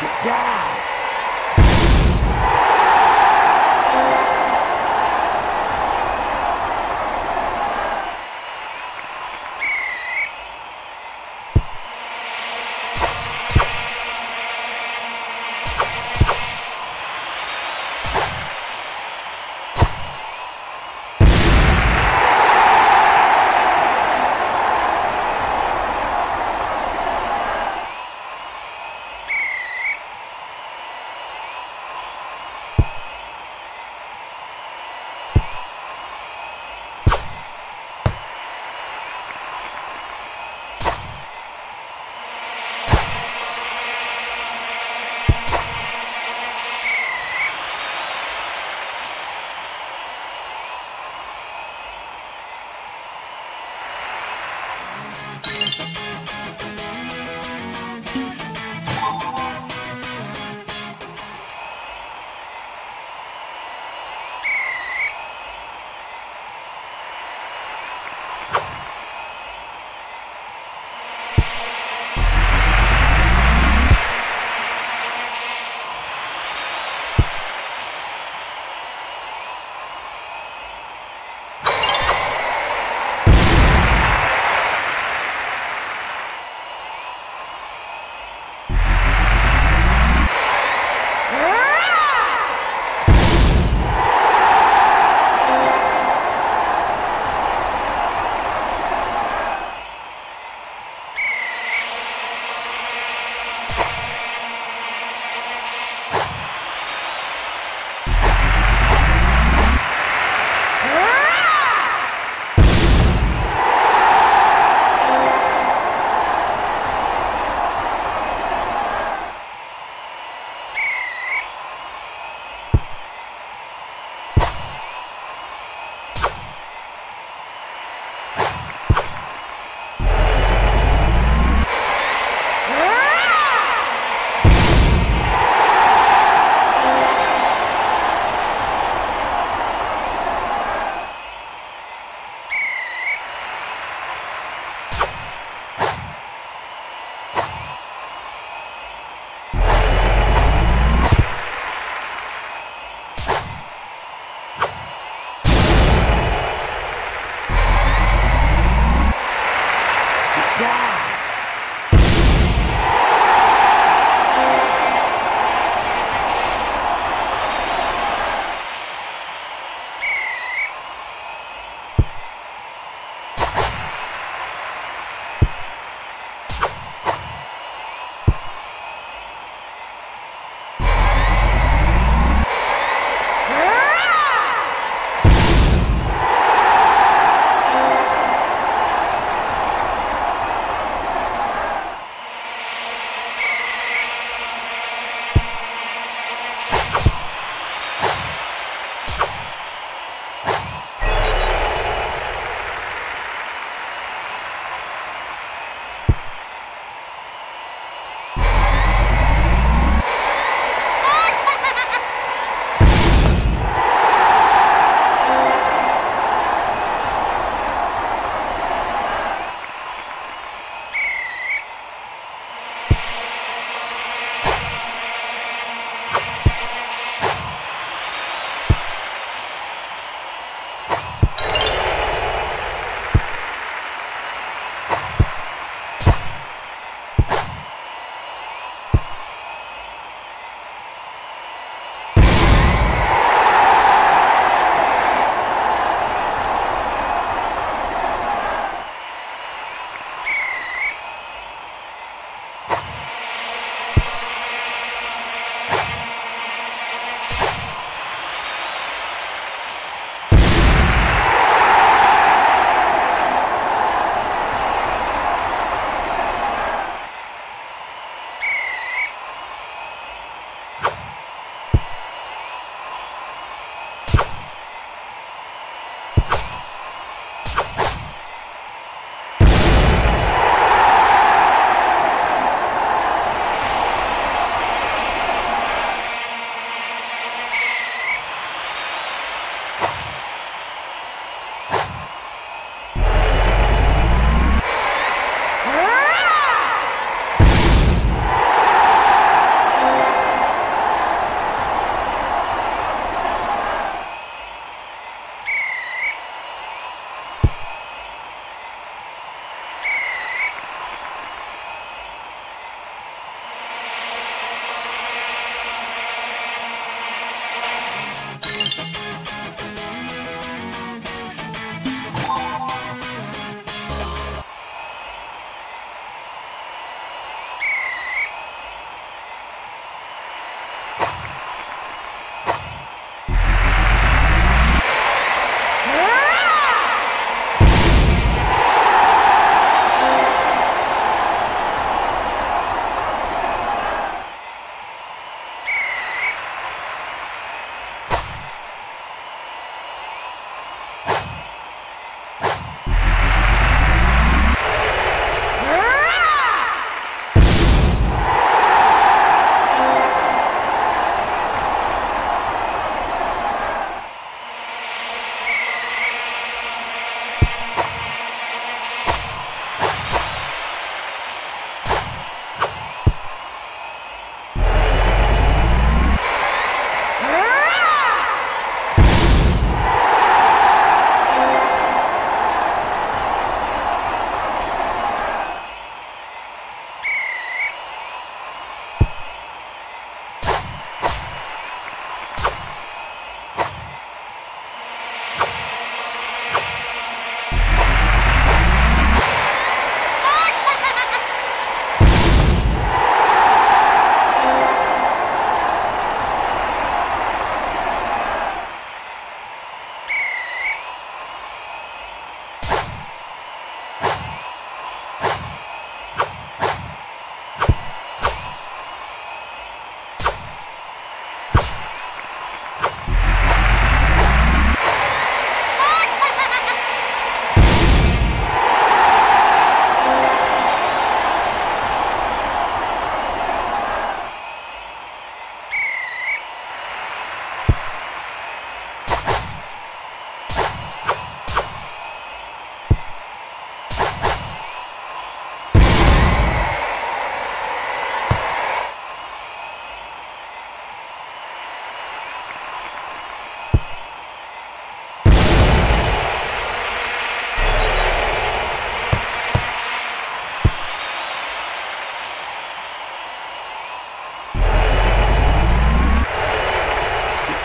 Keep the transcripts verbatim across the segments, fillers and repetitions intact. get down.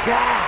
God!